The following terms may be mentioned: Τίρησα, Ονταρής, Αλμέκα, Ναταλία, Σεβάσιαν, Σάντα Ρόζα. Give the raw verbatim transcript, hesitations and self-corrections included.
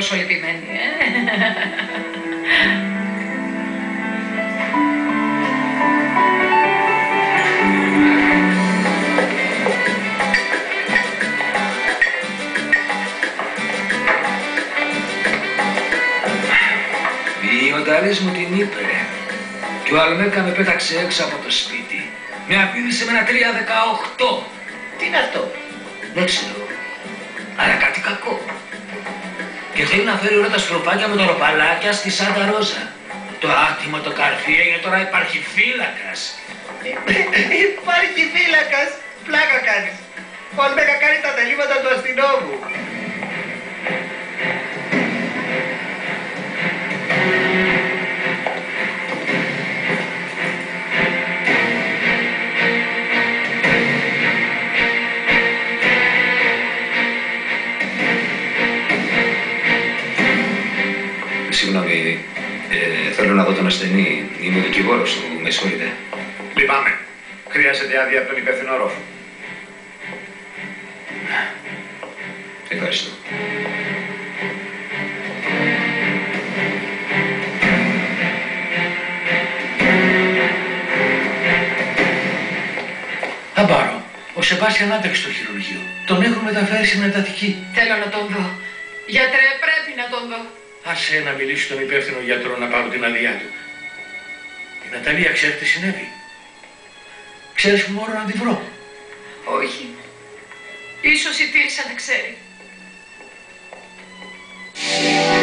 τόσο λυπημένη, ε. Η Ονταρής μου την είπε και ο Αλμέκα με πέταξε έξω από το σπίτι. Με αφήνισε με ένα τρία δεκαοκτώ. Τι είναι αυτό? Δεν ξέρω. Αλλά κάτι κακό. Και θέλει να φέρει όλα τα στροφάκια με τα ροπαλάκια στη Σάντα Ρόζα. Το άτιμο το καρφί έγινε τώρα υπαρχιφύλακας. Υπαρχιφύλακας, πλάκα κάνεις. Ο Αλμέκα κάνει τα τελείματα του αστυνόμου. Συγγνώμη, ε, θέλω να δω τον ασθενή. Είμαι ο δικηγόρος του, με συγχωρείτε. Λυπάμαι. Χρειάζεται άδεια από τον υπεύθυνο ρόφο. Ευχαριστώ. Θα πάρω. Ο Σεβάσιαν άντρεξε στο χειρουργείο. Τον έχουν μεταφέρει στην εντατική. Θέλω να τον δω. Γιατρέ, πρέπει να τον δω. Άσε να μιλήσει τον υπεύθυνο γιατρό να πάρω την αδειά του. Η Ναταλία ξέρει τι συνέβη. Ξέρεις που μπορώ να τη βρω? Όχι. Ίσως η Τίρησα να ξέρει.